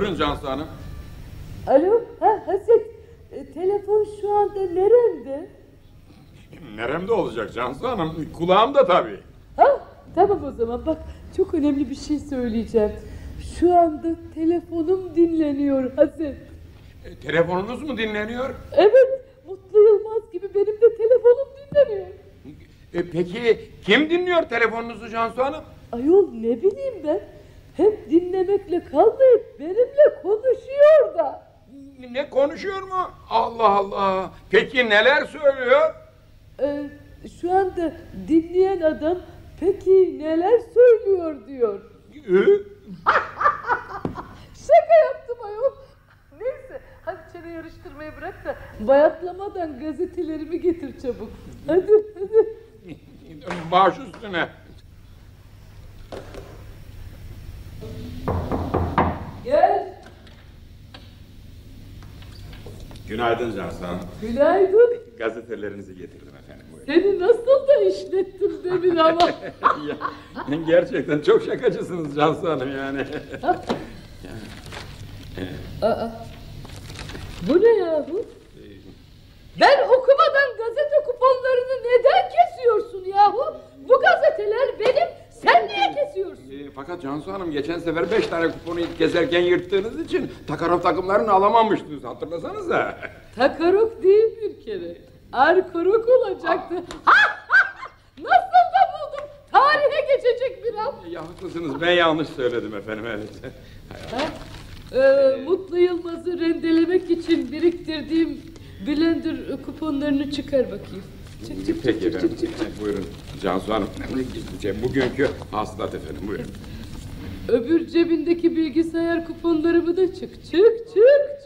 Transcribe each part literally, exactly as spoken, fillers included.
Buyurun Cansu Hanım. Alo, ha, Hazret. E, telefon şu anda neremde? Neremde olacak Cansu Hanım? Kulağımda tabii. Ha, tamam o zaman. Bak, çok önemli bir şey söyleyeceğim. Şu anda telefonum dinleniyor Hazret. E, telefonunuz mu dinleniyor? Evet, Mutlu Yılmaz gibi benim de telefonum dinleniyor. E, peki kim dinliyor telefonunuzu Cansu Hanım? Ayol ne bileyim ben. Hep dinlemekle kalmayıp benimle konuşuyor da. Ne konuşuyor mu? Allah Allah. Peki neler söylüyor? Ee, şu anda dinleyen adam peki neler söylüyor diyor. Şaka yaptım ayol. Neyse hadi çene yarıştırmayı bırak da bayatlamadan gazetelerimi getir çabuk. Hadi hadi. Baş üstüne. Gel. Günaydın Cansu Hanım. Günaydın. Gazetelerinizi getirdim efendim. Buyurun. Seni nasıl da işlettim demin ama. Gerçekten çok şakacısınız Cansu Hanım yani. Aa, bu ne yahu? Ben okumadan gazete kuponlarını neden kesiyorsun yahu? Bu gazeteler benim. Sen niye kesiyorsun? E, fakat Cansu Hanım geçen sefer beş tane kuponu gezerken yırttığınız için Takarok takımlarını alamamıştınız, hatırlasanız da. Takarok değil bir kere. Arkorok olacaktı. Nasıl da buldum? Tarihe geçecek bir an. E, haklısınız, ben yanlış söyledim efendim. Evet. Ha, e, Mutlu Yılmaz'ı rendelemek için biriktirdiğim blender kuponlarını çıkar bakayım. Çık, çık, peki çık, efendim, çık, çık, çık. Buyurun Cansu Hanım, bugünkü hasılat efendim, buyurun. Öbür cebindeki bilgisayar kuponlarımı da çık, çık, çık,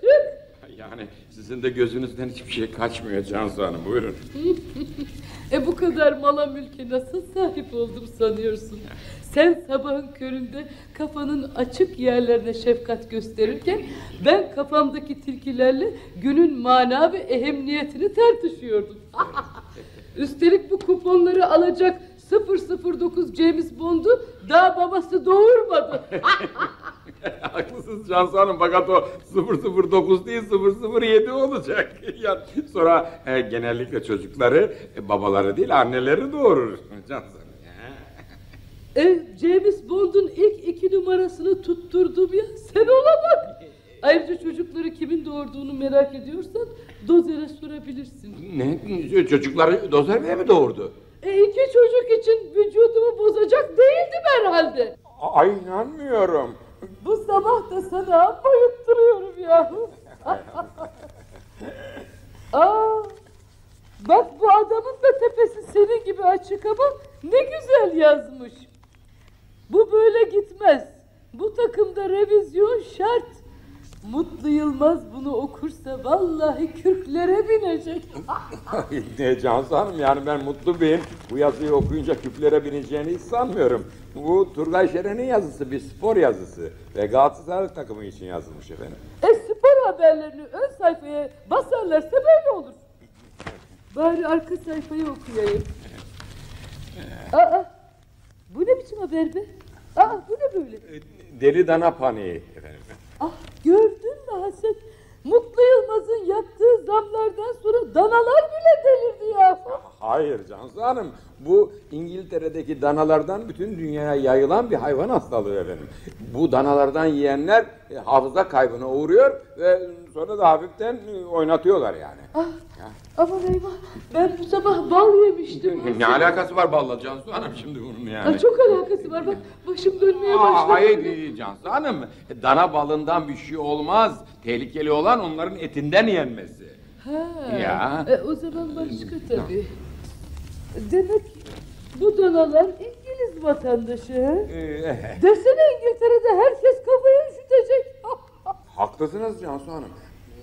çık. Yani sizin de gözünüzden hiçbir şey kaçmıyor Cansu Hanım, buyurun. E bu kadar mala mülke nasıl sahip oldum sanıyorsun? Sen sabahın köründe kafanın açık yerlerine şefkat gösterirken ben kafamdaki tilkilerle günün mana ve ehemmiyetini tartışıyordum. Üstelik bu kuponları alacak sıfır sıfır dokuz James Bond'u daha babası doğurmadı. Haklısınız Cansu Hanım, fakat o sıfır sıfır dokuz değil sıfır sıfır yedi olacak. Yani sonra e, genellikle çocukları e, babaları değil anneleri doğurur Cansu Hanım. E, James Bond'un ilk iki numarasını tutturdum ya, sen ona bak. Ayrıca çocukları kimin doğurduğunu merak ediyorsan Dozer'e sorabilirsin. Ne? Çocukları Dozer Bey mi doğurdu? E, iki çocuk için vücudumu bozacak değildim herhalde. Ay inanmıyorum. Bu sabah da sana bayıttırıyorum ya. Aa, bak bu adamın da tepesi senin gibi açık ama ne güzel yazmış. Bu böyle gitmez. Bu takımda revizyon şart. Mutlu Yılmaz bunu okursa vallahi kürklere binecek. Ne Cansu Hanım, yani ben Mutlu Bey'in bu yazıyı okuyunca kürklere bineceğini hiç sanmıyorum. Bu Turgay Şeren'in yazısı, bir spor yazısı ve Galatasaray takımı için yazılmış efendim. E spor haberlerini ön sayfaya basarlarsa böyle olur. Bari arka sayfayı okuyayım. Aa, bu ne biçim haber be? Aa, bu ne böyle? Deli dana paniği efendim. Ah, gördün mü Hasan? Mutlu Yılmaz'ın yaptığı zamlardan sonra danalar bile delirdi ya. Hayır Cansu Hanım, bu İngiltere'deki danalardan bütün dünyaya yayılan bir hayvan hastalığı efendim. Bu danalardan yiyenler e, hafıza kaybına uğruyor ve sonra da hafiften e, oynatıyorlar yani. Ah, ya. Aman eyvah, ben bu sabah bal yemiştim. Ne alakası var balla Cansu Hanım şimdi bunun yani? Aa, çok alakası var, bak başım dönmeye başladı. Aa, hayır Cansu Hanım, dana balından bir şey olmaz. Tehlikeli olan onların etinden yenmesi. Ha, ya. E, o zaman başka tabii. Demek bu danalar İngiliz vatandaşı. Desene İngiltere'de herkes kafayı üşütecek. Haklısınız Cansu Hanım.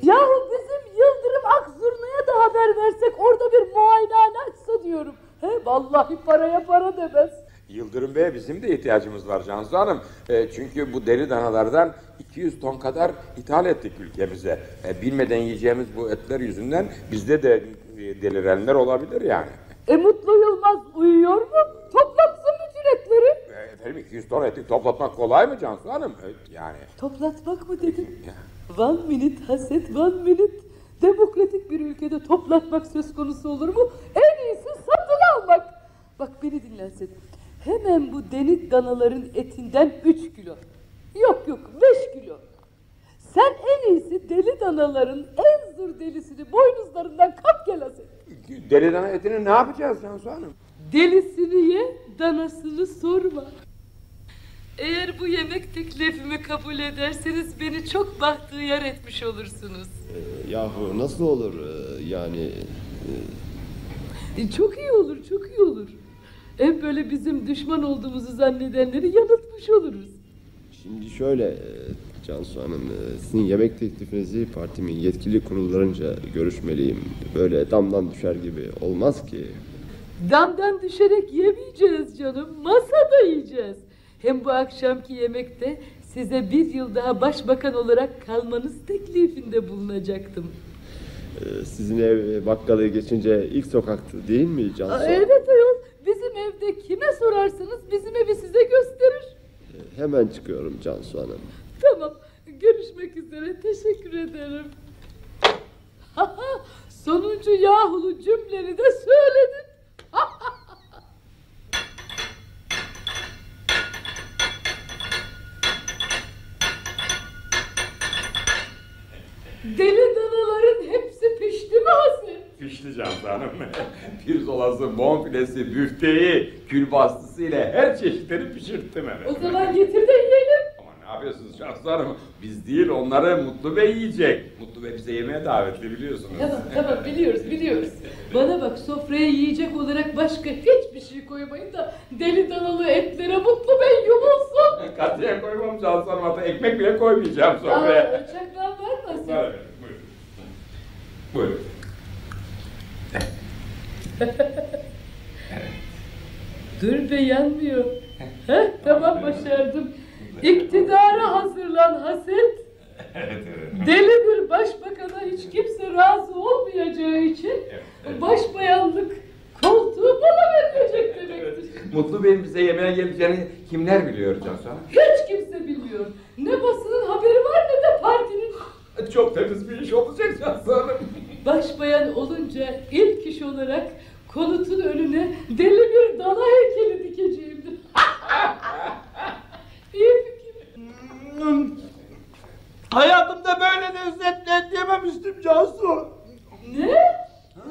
Yahu bizim Yıldırım Akzurna'ya da haber versek orada bir muayenehane açsa diyorum. He, vallahi paraya para demez. Yıldırım Bey'e bizim de ihtiyacımız var Cansu Hanım. E, çünkü bu deli danalardan iki yüz ton kadar ithal ettik ülkemize. E, bilmeden yiyeceğimiz bu etler yüzünden bizde de delirenler olabilir yani. E Mutlu Yılmaz uyuyor mu? Toplatsın bütün etleri. E, Efendim iki yüz dolar ettik toplatmak kolay mı Cansu Hanım? Yani. Toplatmak mı dedim? One minute haset, one minute. Demokratik bir ülkede toplatmak söz konusu olur mu? En iyisi satın almak. Bak beni dinlensin. Hemen bu deniz danaların etinden üç kilo. Yok yok beş kilo. Sen en iyisi deli danaların en zır delisini boynuzlarından kap gel Hasan. Deli dana etini ne yapacağız Cansu Hanım? Delisini ye, danasını sorma. Eğer bu yemek teklifimi kabul ederseniz beni çok bahtiyar etmiş olursunuz. E, yahu nasıl olur e, yani? E... E, çok iyi olur, çok iyi olur. Hem böyle bizim düşman olduğumuzu zannedenleri yanıltmış oluruz. Şimdi şöyle... E... Cansu Hanım, sizin yemek teklifinizi partimin yetkili kurullarınca görüşmeliyim. Böyle damdan düşer gibi olmaz ki. Damdan düşerek yemeyeceğiz canım, masada yiyeceğiz. Hem bu akşamki yemekte size bir yıl daha başbakan olarak kalmanız teklifinde bulunacaktım. Ee, sizin ev bakkalı geçince ilk sokaktı değil mi Cansu Hanım? Evet ayol, bizim evde kime sorarsanız bizim evi size gösterir. Ee, hemen çıkıyorum Cansu Hanım. Tamam, görüşmek üzere, teşekkür ederim. Sonuncu yahulu cümleni de söyledin. Deli danaların hepsi pişti mi Hasan? Pişti Cansu Hanım. Pirzolası, bonfilesi, büfteyi, külbastısı ile her çeşitleri pişirttim evet. O zaman getir de yiyelim. Ne yapıyorsunuz Cansu Hanım? Biz değil, onları Mutlu Bey yiyecek. Mutlu Bey bize yemeğe davetli biliyorsunuz. Tamam, tamam biliyoruz, biliyoruz. Bana bak, sofraya yiyecek olarak başka hiçbir şey koymayın da deli danalı etlere Mutlu Bey yumulsun. Katiyen koymam Cansu Hanım, hatta ekmek bile koymayacağım sofraya. Aa, bıçaklar var mı? Var, evet, buyurun. Buyurun. Dur be, yanmıyor. Heh, tamam, başardım. İktidara hazırlan Haset. Evet, evet. Deli bir başbakana hiç kimse razı olmayacağı için evet, evet. Başbayanlık koltuğu bana verilecek demektir. Mutlu Bey'in bize yemeğe geleceğini kimler biliyor Cansu Hanım? Hiç kimse bilmiyor. Ne basının haberi var ne de partinin. Çok temiz bir iş olacak Cansu Hanım. Başbayan olunca ilk iş olarak konutun önüne deli bir dana heykeli dikeceğimdir. İyi fikir. Hmm. Hayatımda böyle lezzetli yememiştim Cansu. Ne? Ha?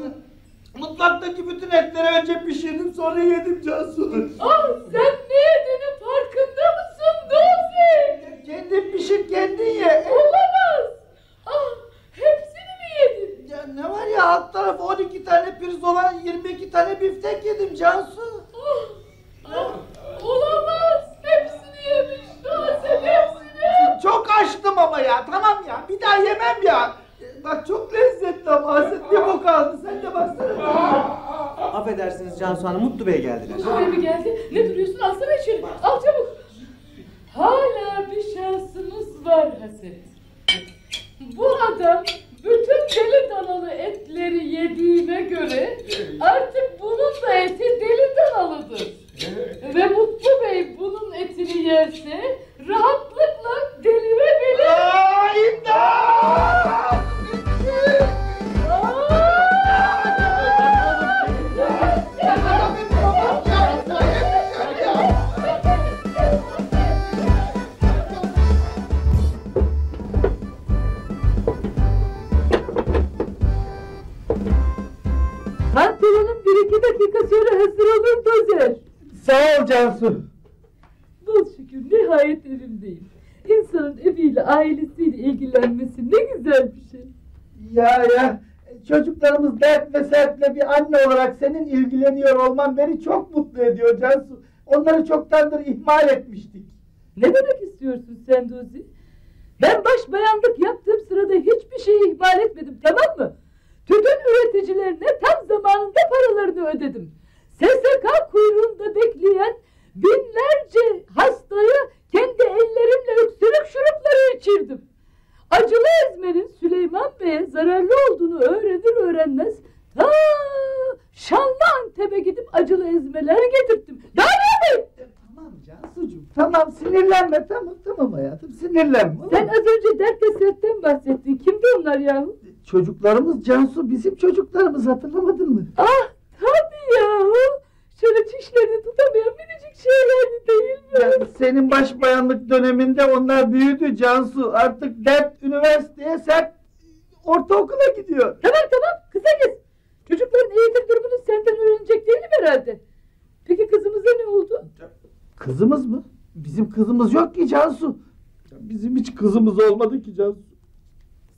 Mutfaktaki bütün etleri önce pişirdim sonra yedim Cansu. Ah sen ne yediğinin farkında mısın Dozer? Kendin pişir kendin ye. Olamaz. Ah hepsini mi yedin? Ya ne var ya alt tarafı on iki tane pirzola yirmi iki tane biftek yedim Cansu. Ah, ah olamaz hepsi. Çok açtım ama ya tamam ya bir daha yemem ya. Bak çok lezzetli ama Haset bir bok aldı sen de baksana. Affedersiniz Cansu Hanım Mutlu Bey geldiler. Mutlu Bey mi geldi? Ne duruyorsun alsana içeri al çabuk. Hala bir şansımız var Haset. Bu adam bütün deli danalı etleri yediğine göre artık bunun da eti deli danalıdır. Evet. Ve Mutlu Bey bunun etini yerse rahatlıkla delirebilir. Aa, imdat! Pantolonum bir iki dakika sonra hazır olur Dozer. Sağ ol Cansu. Bol şükür nihayet evimdeyim. İnsanın eviyle ailesiyle ilgilenmesi ne güzel bir şey. Ya ya çocuklarımız dert ve sertle bir anne olarak senin ilgileniyor olman beni çok mutlu ediyor Cansu. Onları çoktandır ihmal etmiştik. Ne demek istiyorsun sen Dozi? Ben başbayanlık yaptığım sırada hiçbir şeyi ihmal etmedim tamam mı? Tütün üreticilerine tam zamanında paralarını ödedim. S S K kuyruğunda bekleyen binlerce hastaya kendi ellerimle öksürük şurupları içirdim. Acılı ezmerin Süleyman Bey'e zararlı olduğunu öğrenir öğrenmez ta Şanlı Antep'e gidip acılı ezmeler getirttim. Daha ne yapayım? Tamam Cansu Tamam, sinirlenme, tamam tamam hayatım, sinirlenme. Sen az önce dert esertten bahsettin, kimdi onlar yahu? Çocuklarımız Cansu, bizim çocuklarımız, hatırlamadın mı? Ah tabii yahu, şöyle çişlerini tutamayan minicik şeylerdi değil mi? Ya, senin başbayanlık döneminde onlar büyüdü Cansu, artık dert üniversiteye, sen ortaokula gidiyor. Tamam tamam, kısa kes. Çocukların eğitim durumunu senden öğrenecek değilim herhalde. Peki kızımıza ne oldu? Kızımız mı? Bizim kızımız yok ki Cansu. Bizim hiç kızımız olmadı ki Cansu.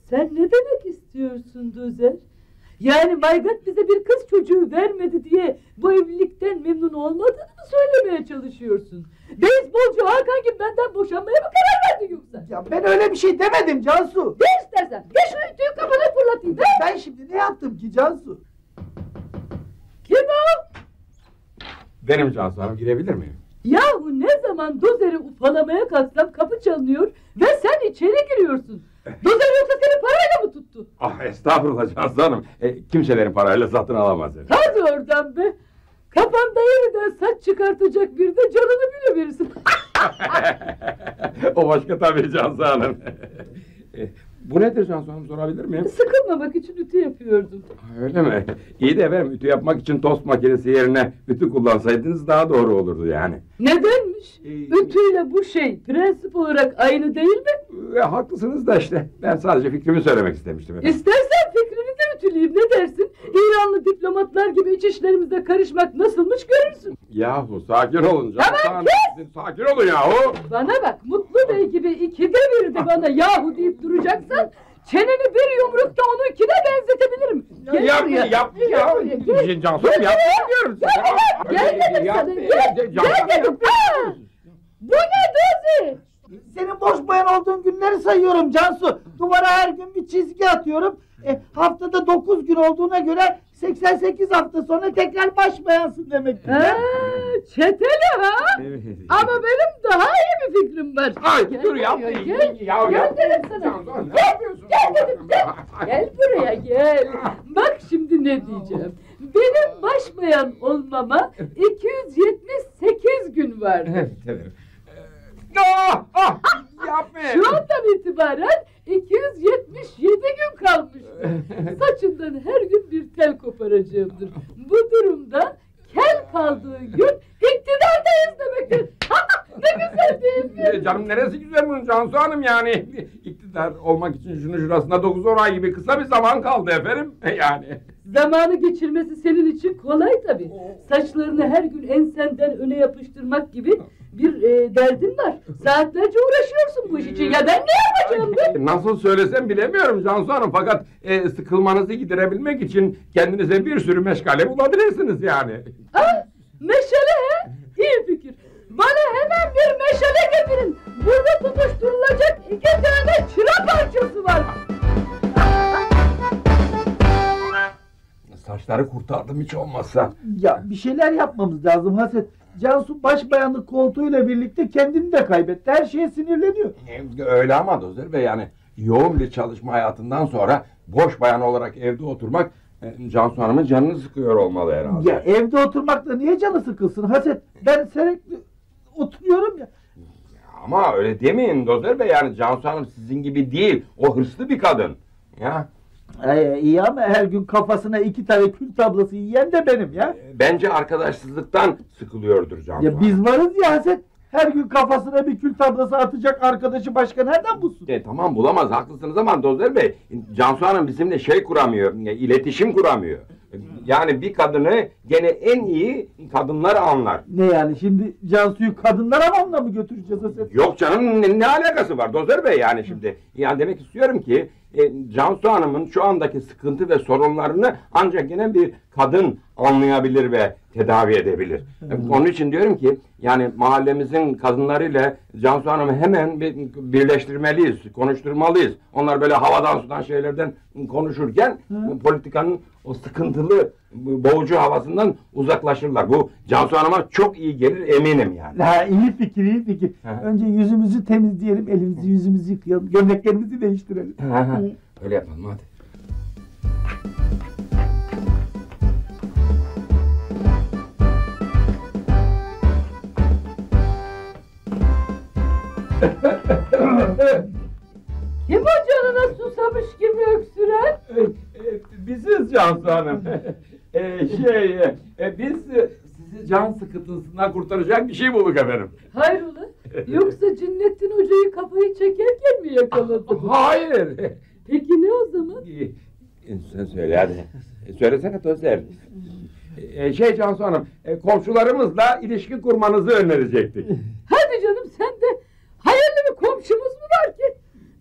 Sen ne demek istiyorsun Dozer? Yani Maygat bize bir kız çocuğu vermedi diye bu evlilikten memnun olmadığını mı söylemeye çalışıyorsun? Beyzbolcu Hakan gibi benden boşanmaya mı karar verdin yoksa? Ya ben öyle bir şey demedim Cansu. Ne istersen, geç şu ütüyü kafana fırlatayım. Ver. Ben şimdi ne yaptım ki Cansu? Kim o? Benim Cansu Hanım, girebilir miyim? Yahu ne zaman Dozer'i ufalamaya kalksam kapı çalınıyor ve sen içeri giriyorsun. Dozer yoksa seni parayla mı tuttu? Ah estağfurullah Cansu Hanım, e, kimselerin parayla satın alamaz yani. Hadi oradan be! Kafanda yeniden saç çıkartacak bir de canını bile verirsin. O başka tabii Cansu Hanım. e, bu nedir Cansu Hanım, sorabilir miyim? Sıkılmamak için ütü yapıyordum. Öyle mi? İyi de efendim, ütü yapmak için tost makinesi yerine ütü kullansaydınız daha doğru olurdu yani. Nedenmiş? Ee, Ütüyle bu şey prensip olarak aynı değil mi? E, haklısınız da işte, ben sadece fikrimi söylemek istemiştim efendim. İstersen fikrini de ütüleyeyim, ne dersin? İranlı diplomatlar gibi iç işlerimize karışmak nasılmış görürsün. Yahu sakin olun canım. Tamam kes! Sakin olun yahu! Bana bak, Mutlu Bey gibi ikide bir de bana yahu deyip duracaksan, çeneni bir yumrukta onu ikine benzetebilirim. Gel yap, buraya. Yap, gel yap, buraya. Gel buraya. Gel, Cansu, gel, yap, gel, gel, gel dedim sana, gel, gel dedim. Aa, bu ne Dozer? Senin boşbayan olduğun günleri sayıyorum Cansu. Duvara her gün bir çizgi atıyorum. E, haftada dokuz gün olduğuna göre seksen sekiz hafta sonra tekrar başbayansın demektir. Eee çeteli ha? Evet. Ama benim daha iyi bir fikrim var. Ay gel dur yapma. Gel, gel, ya, gel dedim sana. Ne gel, yapıyorsun? Gel dedim gel. Gel buraya gel. Bak şimdi ne diyeceğim. Benim başbayan olmama iki yüz yetmiş sekiz gün var. Evet evet. Ah, ah, yapmayın. Şu andan itibaren iki yüz yetmiş yedi gün kalmıştır. Saçından her gün bir tel koparacağımdır. Bu durumda kel kaldığı gün iktidardayız demektir. Ne güzel değil mi? Canım neresi güzel bunun Cansu Hanım yani. İktidar olmak için şunu şurasına dokuz on ay gibi kısa bir zaman kaldı efendim. Yani. Zamanı geçirmesi senin için kolay tabii. Saçlarını her gün ensenden öne yapıştırmak gibi bir e, derdin var. Saatlerce uğraşıyorsun bu iş için. Ya ben ne yapacağım ben? Nasıl söylesem bilemiyorum Cansu Hanım. Fakat e, sıkılmanızı giderebilmek için kendinize bir sürü meşgale bulabilirsiniz yani. Ah, meşale he? İyi fikir. Bana hemen bir meşale getirin. Burada tutuşturulacak iki tane çıra parçası var. Saçları kurtardım hiç olmazsa. Ya bir şeyler yapmamız lazım Haset. Cansu başbayanlık koltuğuyla birlikte kendini de kaybetti. Her şeye sinirleniyor. Öyle ama Dozer Bey yani yoğun bir çalışma hayatından sonra boş bayan olarak evde oturmak Cansu Hanım'ın canını sıkıyor olmalı herhalde. Ya evde oturmakla niye canı sıkılsın Haset? Ben sürekli oturuyorum ya. Ama öyle demeyin Dozer Bey yani Cansu Hanım sizin gibi değil. O hırslı bir kadın. Ya. Ay, iyi ama her gün kafasına iki tane kül tablası yiyen de benim ya. Bence arkadaşsızlıktan sıkılıyordur Cansu Hanım. Ya biz varız ya Haset. Her gün kafasına bir kül tablası atacak arkadaşı başka nereden bulsun? E tamam bulamaz, haklısınız ama Dozer Bey, Cansu Hanım bizimle şey kuramıyor, iletişim kuramıyor. Yani bir kadını gene en iyi kadınlar anlar. Ne yani şimdi Cansu'yu kadınlar anlamına mı götüreceğiz Haset? Yok canım, ne, ne alakası var Dozer Bey yani şimdi? Yani demek istiyorum ki e, Cansu Hanım'ın şu andaki sıkıntı ve sorunlarını ancak gene bir kadın anlayabilir ve tedavi edebilir. Hmm. Onun için diyorum ki yani mahallemizin kadınlarıyla Cansu Hanım'ı hemen birleştirmeliyiz, konuşturmalıyız. Onlar böyle havadan sudan şeylerden konuşurken hmm. politikanın o sıkıntılı boğucu havasından uzaklaşırlar. Bu Cansu Hanım'a çok iyi gelir eminim yani. Ha, iyi fikir, iyi fikir. Ha. Önce yüzümüzü temizleyelim, elimizi yüzümüzü yıkayalım, gömleklerimizi değiştirelim. Ha, ha. Öyle yapalım hadi. Cansu Hanım. Ee, şey, e, biz sizi can sıkıntısından kurtaracak bir şey bulduk efendim. Hayrola? Yoksa Cinnettin Hoca'yı kafayı çekerken mi yakaladınız? Hayır. Peki ne o zaman? Sen söyle hadi. Söylesene Dozer. Ee, şey Cansu Hanım, komşularımızla ilişki kurmanızı önerecektik. Hadi canım sen de. Hayırlı bir komşumuz mu var ki?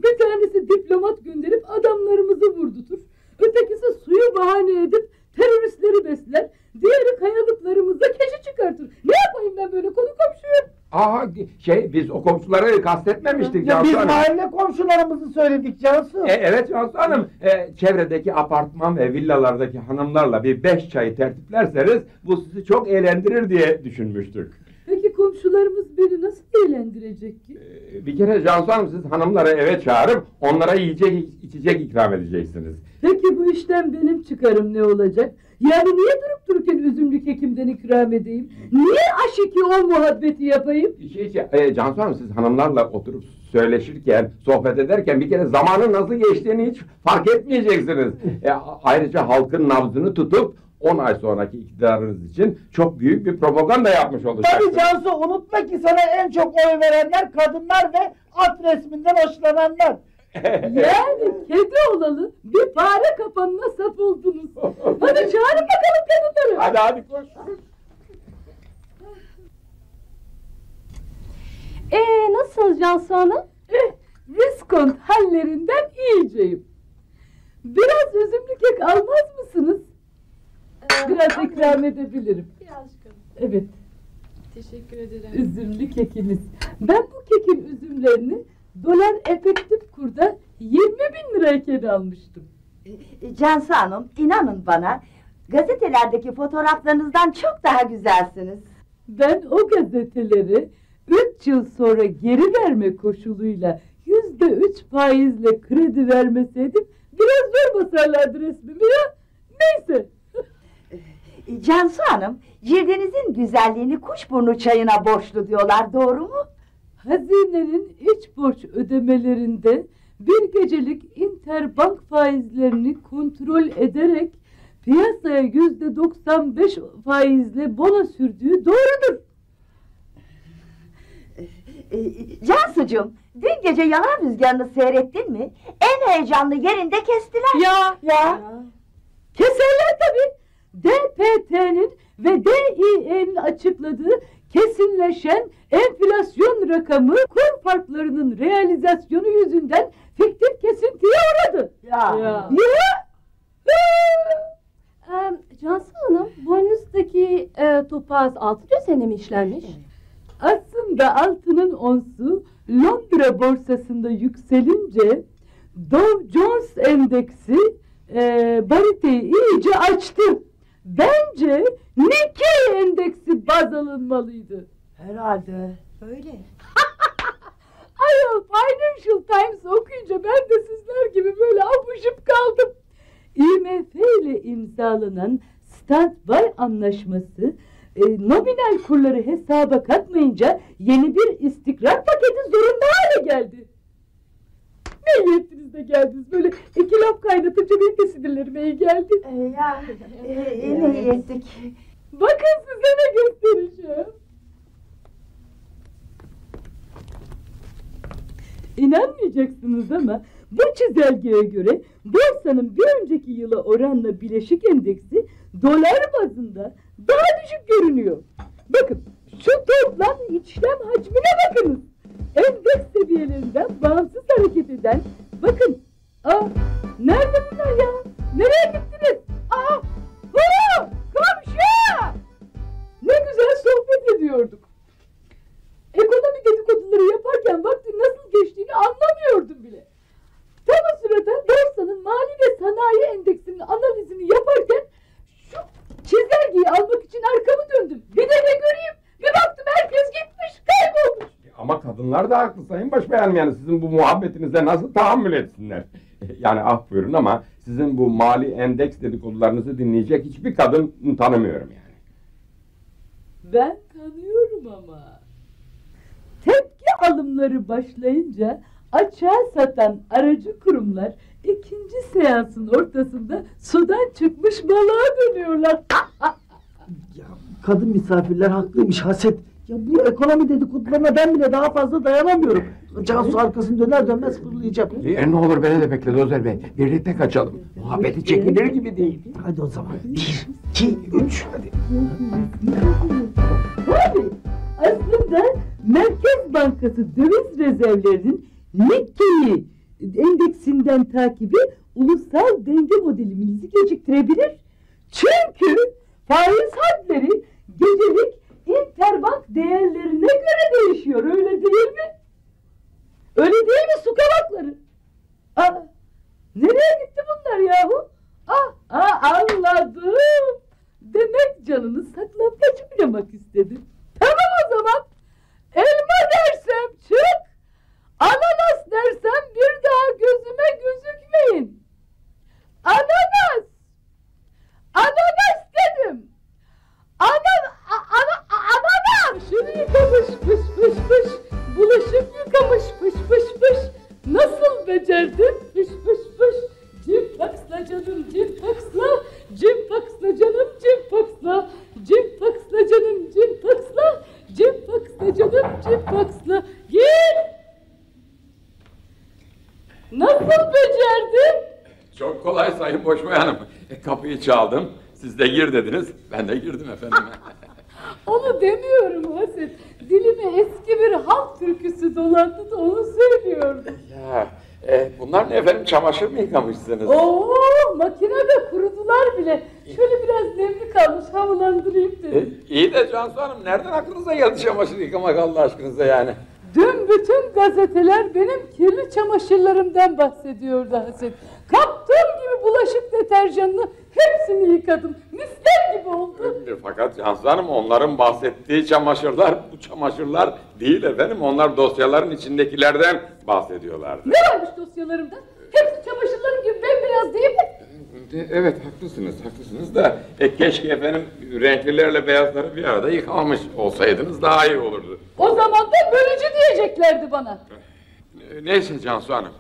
Bir tanesi diplomat gönderip adamlarımızı vurdutur. Ötekisi suyu bahane edip teröristleri besler. Diğeri kayalıklarımızla keşi çıkartır. Ne yapayım ben böyle konu komşuyu? Aha şey biz o komşuları kastetmemiştik Cansu Hanım. Biz mahalle komşularımızı söyledik Cansu. E, evet Cansu Hanım. E, çevredeki apartman ve villalardaki hanımlarla bir beş çayı tertiplerseniz bu sizi çok eğlendirir diye düşünmüştük. Peki komşularımız beni nasıl eğlendirecek ki? Ee, bir kere Cansu Hanım siz hanımları eve çağırıp onlara yiyecek içecek ikram edeceksiniz. Peki bu işten benim çıkarım ne olacak? Yani niye durup dururken üzümlü kekimden ikram edeyim? Niye aşiki o muhabbeti yapayım? Şey, şey, e, Cansu Hanım siz hanımlarla oturup söyleşirken, sohbet ederken bir kere zamanın nasıl geçtiğini hiç fark etmeyeceksiniz. e, ayrıca halkın nabzını tutup on ay sonraki iktidarınız için çok büyük bir propaganda yapmış olacaksınız. Tabii Cansu unutma ki sana en çok oy verenler kadınlar ve at resminden hoşlananlar. Yani kedi olalı bir fare kapanına sap oldunuz. Hadi çağırın bakalım kadınları. Hadi hadi koş. Eee nasıl Cansu Hanım? Eh, riskon hallerinden iyiceyim. Biraz üzümlü kek almaz mısınız? Biraz Anladım. ikram edebilirim. Birazcık. Evet. Teşekkür ederim. Üzümlü kekimiz. Ben bu kekin üzümlerini dolar efektif kurda yirmi bin lirayken almıştım. Cansu Hanım inanın bana gazetelerdeki fotoğraflarınızdan çok daha güzelsiniz. Ben o gazeteleri üç yıl sonra geri verme koşuluyla yüzde üç faizle kredi vermeseydim biraz zor basarlardı resmimi ya. Neyse. Cansu Hanım, cildinizin güzelliğini kuşburnu çayına borçlu diyorlar, doğru mu? Hazinenin iç borç ödemelerinde bir gecelik interbank faizlerini kontrol ederek piyasaya yüzde doksan beş faizle bono sürdüğü doğrudur. Cansucuğum, dün gece yalan rüzgarını seyrettin mi? En heyecanlı yerinde kestiler. Ya, ya. ya. Keserler tabii. D P T'nin ve D İ E'nin açıkladığı kesinleşen enflasyon rakamı kur farklarının realizasyonu yüzünden fiktif kesintiye uğradı. Ya. Ya. Ya. Ee, Cansu Hanım, boynuzdaki e, topaz altı kösene mi işlenmiş? Aslında altının onsu Londra borsasında yükselince Dow Jones endeksi e, bariteyi iyice açtı. Bence Nikkei endeksi baz alınmalıydı. Herhalde. Öyle. Ayol Financial Times okuyunca ben de sizler gibi böyle apışıp kaldım. I M F ile imzalanan Standby anlaşması e, nominal kurları hesaba katmayınca yeni bir istikrar paketi zorunda hale geldi. Ne yettiniz de geldiniz böyle iki laf kaynatınca benim de sinirlerime iyi geldi. Ee, ya e, e, ne yettik. Bakın size ne göstereceğim. İnanmayacaksınız ama bu çizelgeye göre borsanın bir önceki yıla oranla bileşik endeksi dolar bazında daha düşük görünüyor. Bakın şu toplam işlem hacmine bakınız. Endeks seviyelerinden bağımsız hareket eden, bakın, aa, nerede bunlar ya? Nereye gittiniz? Aa, aa, komşu! Ne güzel sohbet ediyorduk. Ekonomi dedikoduları yaparken vaktin nasıl geçtiğini anlamıyordum bile. Tam o sırada borsanın mali ve sanayi endeksinin analizini yaparken şu çizelgeyi almak için arkamı döndüm. Bir de ne göreyim? Bir baktım herkes gitmiş, kaybolmuş. Ama kadınlar da haklı Sayın Boşbayan, yani sizin bu muhabbetinize nasıl tahammül etsinler? Yani af buyurun ama sizin bu mali endeks dedikodularınızı dinleyecek hiçbir kadın tanımıyorum yani. Ben tanıyorum ama. Tepki alımları başlayınca açığa satan aracı kurumlar İkinci seansın ortasında sudan çıkmış balığa dönüyorlar. Ya kadın misafirler haklıymış Haset. Ya bu ekonomi dedikodularına ben bile daha fazla dayanamıyorum. Cansu arkasını döner dönmez fırlayacak. E, ne olur beni de bekle Dozer Bey. Birlikte kaçalım. Muhabbeti çekilir gibi değil. Hadi o zaman. Bir, iki, üç. Hadi. Abi aslında Merkez Bankası döviz rezervlerinin Nikkei endeksinden takibi ulusal denge modelimizi geciktirebilir. Çünkü faiz hadleri gecelik interbank değerlerine göre değişiyor, öyle değil mi? Öyle değil mi su kavakları? Aa, nereye gitti bunlar yahu? Ah, ah, anladım. Demek canını saklambaç oynamak istedim. Tamam o zaman. Elma dersem çık, ananas dersem bir daha gözüme gözükmeyin. Ananas! Ananas dedim! Ananas! Ana, ananas! Şunu yıkamış, fış fış fış. Bulaşık yıkamış, fış fış fış. Nasıl becerdin? Fış fış fış. Cim taksla canım, cim taksla. Cim taksla canım, cim taksla. Cim taksla canım, cim taksla. Cim taksla canım, cim taksla. Git! Nasıl becerdin? Çok kolay Sayın Boşbayan Hanım. E, kapıyı çaldım, siz de gir dediniz, ben de girdim efendim. Onu demiyorum Haset, dilime eski bir halk türküsü dolandı da onu söylüyorum. Ya, e, bunlar ne efendim, çamaşır mı yıkamışsınız? Oo, makinede kurudular bile. Şöyle biraz nemli kalmış, havalandırayım dedim. E, iyi de Cansu Hanım, nereden aklınıza geldi çamaşır yıkamak Allah aşkınıza yani? Dün bütün gazeteler benim kirli çamaşırlarımdan bahsediyordu Haset. Kaptığım gibi bulaşık deterjanını hepsini yıkadım. Misler gibi oldu. Fakat Cansu Hanım, onların bahsettiği çamaşırlar bu çamaşırlar değil efendim. Onlar dosyaların içindekilerden bahsediyorlardı. Ne varmış dosyalarımda? Hepsi çamaşırlarım gibi bembeyaz değil mi? Evet, haklısınız, haklısınız da e, keşke efendim renklilerle beyazları bir arada yıkamamış olsaydınız daha iyi olurdu. O zaman da bölücü diyeceklerdi bana. Neyse Cansu Hanım.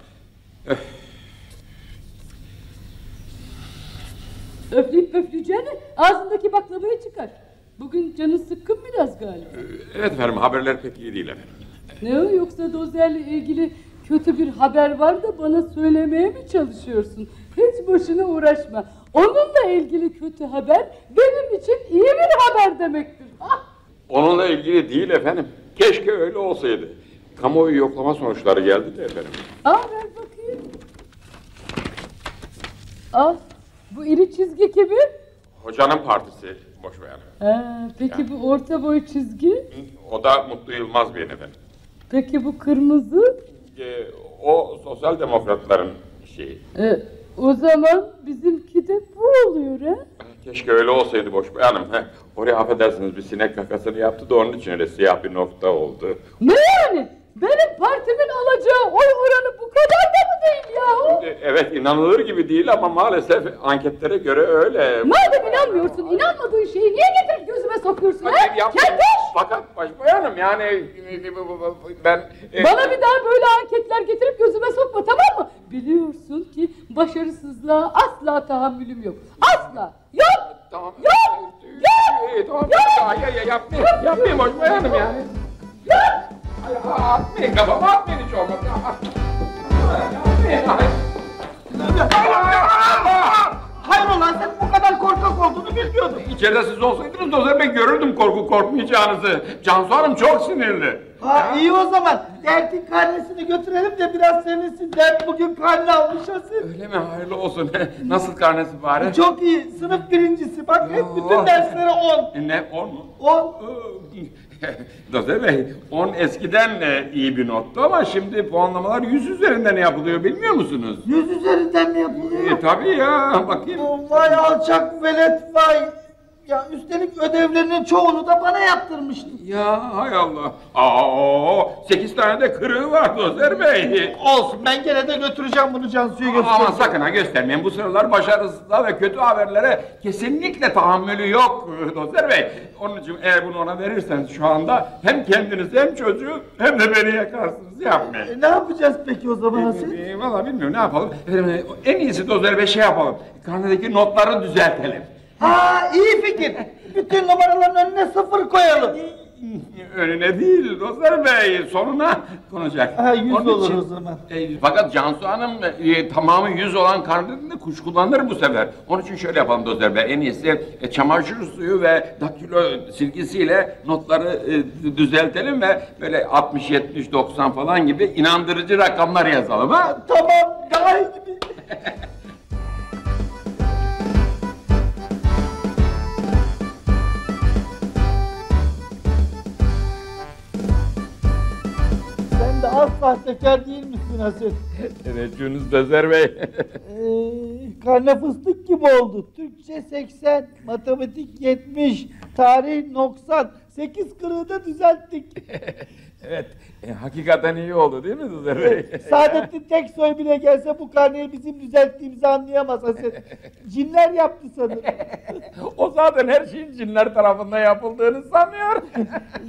Öfleyip öfleyeceğine ağzındaki baklavayı çıkar. Bugün canı sıkkın biraz galiba. Evet efendim, haberler pek iyi değil efendim. Ne o, yoksa Dozer'le ilgili kötü bir haber var da bana söylemeye mi çalışıyorsun? Hiç boşuna uğraşma. Onunla ilgili kötü haber benim için iyi bir haber demektir. Ah! Onunla ilgili değil efendim. Keşke öyle olsaydı. Kamuoyu yoklama sonuçları geldi de efendim. Ah, ver bakayım. Ah, bu iri çizgi kimin? Hocanın partisi Boşbayan. Ha, peki yani. Bu orta boy çizgi? O da Mutlu Yılmaz Bey'in efendim. Peki bu kırmızı? Ee, o sosyal demokratların şeyi. Ee, O zaman bizimki de bu oluyor ha? Keşke öyle olsaydı Boşbayan Hanım. Heh, oraya affedersiniz bir sinek kakasını yaptı da onun için öyle siyah bir nokta oldu. Ne yani? Benim partimin alacağı oy oranı bu kadar da mı değil yahu? Evet, inanılır gibi değil ama maalesef anketlere göre öyle. Madem inanmıyorsun, inanmadığın şeyi niye getirip gözüme sokuyorsun ha? Kerteş! Fakat Boşbayan Hanım yani ben... Bana bir daha böyle anketler getirip gözüme sokma, tamam mı? Biliyorsun ki başarısızlığa asla tahammülüm yok. Asla! Yok! Tamam. Yok! Yok! Yok! Tamam. Yok! Ya, ya, yapmayayım, yapmayayım Boşbayan Hanım ya. Yok! Atmayın kafamı, atmayın hiç olmaz. Atmayın. Hayrola, sen bu kadar korkak olduğunu bilmiyordun. İçeride siz olsaydınız Dozer Bey görürdüm korku korkmayacağınızı. Cansu Hanım çok sinirli. Ha, iyi o zaman. Dertin karnesini götürelim de biraz sevinsin. Dert bugün karne almış Haset. Öyle mi? Hayırlı olsun. Nasıl karnesi bari? Çok iyi. Sınıf birincisi. Bak hep bütün derslere on. Ne? on mu? on. Dozer Bey, on eskiden de iyi bir nottu ama şimdi puanlamalar yüz üzerinden yapılıyor, bilmiyor musunuz? yüz üzerinden mi yapılıyor? E, tabii ya, bakayım. Vay alçak velet vay. Ya üstelik ödevlerinin çoğunu da bana yaptırmıştı. Ya hay Allah. Aa, sekiz tane de kırığı var Dozer Bey. Olsun, ben gene de götüreceğim bunu Cansu'ya götüreceğim. Aman sakın ha, göstermeyin. Bu sıralar başarısızlığa ve kötü haberlere kesinlikle tahammülü yok Dozer Bey. Onun için eğer bunu ona verirseniz şu anda hem kendinizi hem çocuğu hem de beni yakarsınız. Yapmayın. E, ne yapacağız peki o zaman Hasan? E, e, Valla bilmiyorum, ne yapalım. Efendim, en iyisi Dozer Bey şey yapalım. Karnedeki notları düzeltelim. Ha, iyi fikir. Bütün numaraların önüne sıfır koyalım. Önüne değil Dozer Bey, sonuna konacak. Ha, yüz onun olur için, o zaman. E, fakat Cansu Hanım e, tamamı yüz olan karnedekinde kuşkulanır bu sefer. Onun için şöyle yapalım Dozer Bey, en iyisi e, çamaşır suyu ve daktilo silgisiyle notları e, düzeltelim ve böyle altmış, yetmiş, doksan falan gibi inandırıcı rakamlar yazalım ha. Tamam, daha iyi gibi. Sahtekar değil misin Hasan? Evet, Yunus Dozer Bey. ee, karne fıstık gibi oldu. Türkçe seksen, matematik yetmiş, tarih doksan. sekiz kırığı da düzelttik. Evet, e, hakikaten iyi oldu değil mi Dozer Bey? Evet, Saadettin Teksoy bile gelse bu karneyi bizim düzelttiğimizi anlayamaz Hasan. Cinler yaptı sanırım. O zaten her şeyin cinler tarafından yapıldığını sanıyor.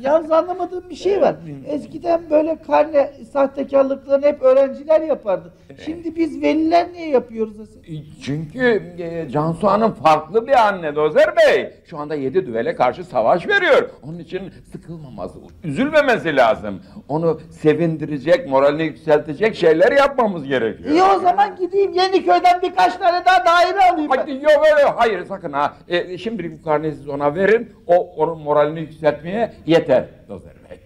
Yalnız anlamadığım bir şey var. Eskiden böyle karne sahtekarlıklarını hep öğrenciler yapardı. Şimdi biz veliler niye yapıyoruz Hasan? Çünkü e, Cansu Hanım farklı bir anne Dozer Bey. Şu anda yedi düvele karşı savaş veriyor. Onun için sıkılmaması, üzülmemesi lazım. Onu sevindirecek, moralini yükseltecek şeyler yapmamız gerekiyor. İyi o zaman gideyim Yeniköy'den birkaç tane daha daire alayım. Hadi, yok öyle, hayır sakın ha. E, şimdi bu karneyi siz ona verin, o onun moralini yükseltmeye yeter Dozer Bey.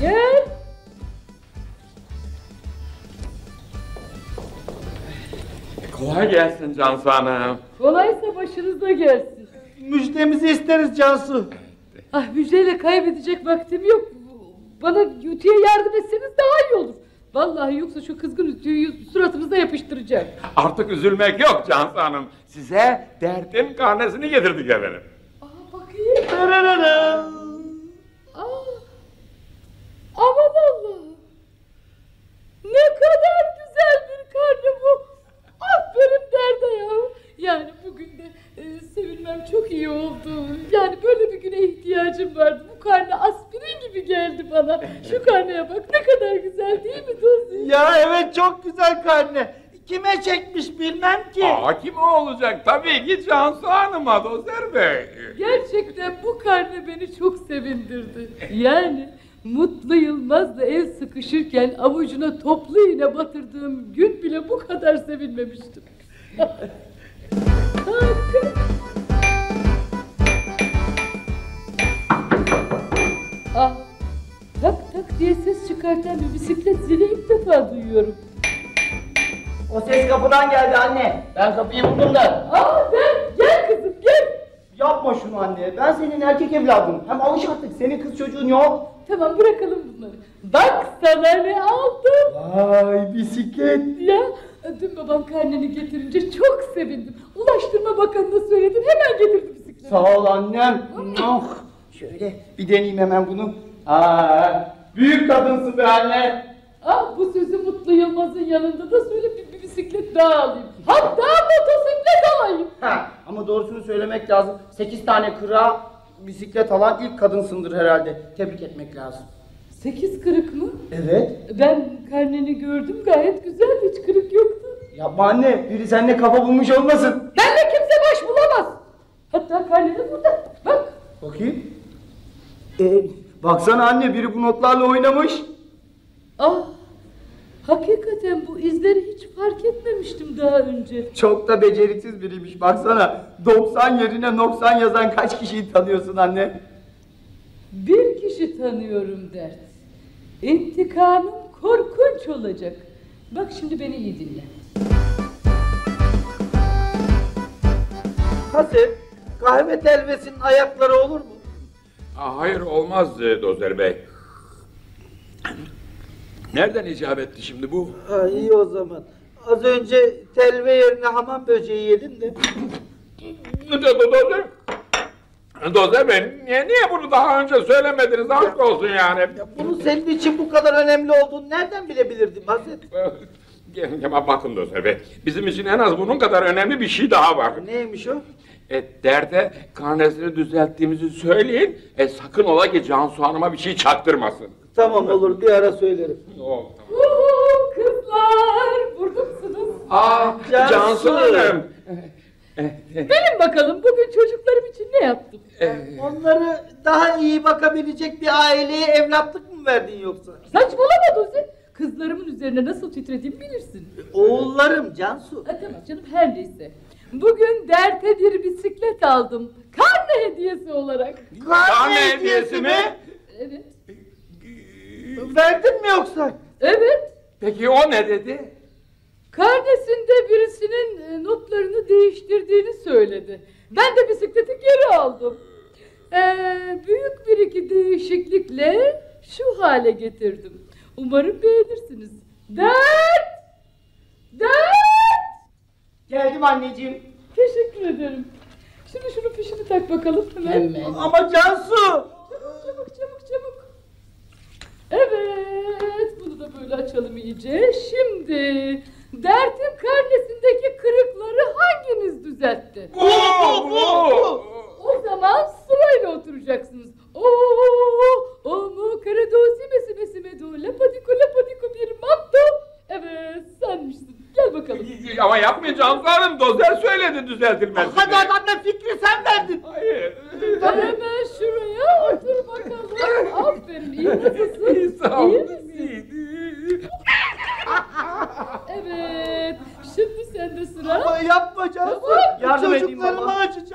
Gel. Kolay gelsin Cansu Hanım. Kolaysa başınızda gelsin. Müjdemizi isteriz Cansu. Evet. Ah, müjdeyle kaybedecek vaktim yok. Bana ütüye yardım etseniz daha iyi olur. Vallahi yoksa şu kızgın ütüyü suratımıza yapıştıracak. Artık üzülmek yok Cansu Hanım. Size derdin karnesini getirdik efendim. Aa, bakayım. Tararara. Aa, ama vallahi ne kadar güzel bir karne bu. Aferin derde ya. Yani bugün de e, sevinmem çok iyi oldu. Yani böyle bir güne ihtiyacım vardı. Bu karne aspirin gibi geldi bana. Şu karneye bak, ne kadar güzel değil mi dostum? Ya evet, çok güzel karne. Kime çekmiş bilmem ki. Aa, kim olacak? Tabii ki Cansu Hanım'a Dozer Bey. Gerçekten bu karne beni çok sevindirdi. Yani Mutlu Yılmaz'la el sıkışırken avucuna toplu iğne batırdığım gün bile bu kadar sevinmemiştim. Ah, tak tak diye ses çıkartan bir bisiklet zili ilk defa duyuyorum. O ses kapıdan geldi anne. Ben kapıyı buldum da. Aa, ben, gel kızım gel. Yapma şunu anne, ben senin erkek evladım. Hem alış artık, senin kız çocuğun yok. Tamam, bırakalım bunları. Bak sana ne aldım. Vay, bisiklet. Ya dün babam karneni getirince çok sevindim. Ulaştırma Bakanı'na söyledim, hemen getirdi bisikleti. Sağ ol annem. Oh, şöyle bir deneyeyim hemen bunu. Aa, büyük kadınsın be anne. Ah, bu sözü Mutlu Yılmaz'ın yanında da söyle, bir, bir bisiklet daha alayım. Hatta motosiklet alayım. Ha, ama doğrusunu söylemek lazım. Sekiz tane kıra bisiklet alan ilk kadınsındır herhalde. Tebrik etmek lazım. Sekiz kırık mı? Evet. Ben karneni gördüm, gayet güzel, hiç kırık yoktu. Yapma anne, biri seninle kafa bulmuş olmasın. Benle kimse baş bulamaz. Hatta karneni burada, bak. Bakayım. Ee, baksana anne, biri bu notlarla oynamış. Ah, hakikaten bu izleri hiç fark etmemiştim daha önce. Çok da beceriksiz biriymiş, baksana. doksan yerine doksan yazan kaç kişiyi tanıyorsun anne? Bir kişi tanıyorum dert. İntikamım korkunç olacak. Bak şimdi beni iyi dinle. Hasan, kahve telvesinin ayakları olur mu? Aa, hayır, olmaz Dozer Bey. Nereden icap etti şimdi bu? Ha, iyi o zaman. Az önce telve yerine hamam böceği yedim de. Dozer, Dozer Bey, niye, niye bunu daha önce söylemediniz? Aşk olsun yani. Ya bunun senin için bu kadar önemli olduğunu nereden bilebilirdim Hazret? Ama bakın Dozer Bey, bizim için en az bunun kadar önemli bir şey daha var. Neymiş o? E, derde karnesini düzelttiğimizi söyleyin, e, sakın ola ki Cansu Hanım'a bir şey çaktırmasın. Tamam olur, bir ara söylerim. Oh, tamam. Uhu, kızlar, burada mısınız? Aa, Cansu, Cansu Hanım. Benim bakalım, bugün çocuklarım için ne yaptın? Ee, Onları daha iyi bakabilecek bir aileye evlatlık mı verdin yoksa? Saçmalamadın sen. Kızlarımın üzerine nasıl titrediğimi bilirsin. Oğullarım Cansu. A, tamam canım, her neyse. Bugün derte bir bisiklet aldım. Karne hediyesi olarak. Karne, Karne hediyesi, hediyesi mi? mi? Evet. Verdin mi yoksa? Evet. Peki o ne dedi? Karnesinde birisinin notlarını değiştirdiğini söyledi. Ben de bisikleti geri aldım. Ee, büyük bir iki değişiklikle şu hale getirdim. Umarım beğenirsiniz. Dert! Dert! Geldim anneciğim. Teşekkür ederim. Şimdi şunu pişini tak bakalım hemen. Hemen. Ama Cansu! Çabuk çabuk çabuk çabuk. Evet, bunu da böyle açalım iyice. Şimdi... Dertin karnesindeki kırıkları hanginiz düzeltti? Bu, bu, bu. O zaman sırayla oturacaksınız. Ooo, o mu karadosi mesimesi medo, lapadiko lapadiko bir manto. Evet, senmişsin. Gel bakalım. Ama yapmayacağım hanım, Dozer söyledi düzeltilmezsin. Hadi adamla fikri sen verdin. Hayır. Hemen şuraya otur bakalım. Aferin, iyi nasılsın? İyi, sağ ol. İyi misin? Evet, şimdi sende sıra. Ama yapma Cansu, tamam. Çocuklarımı açacağım.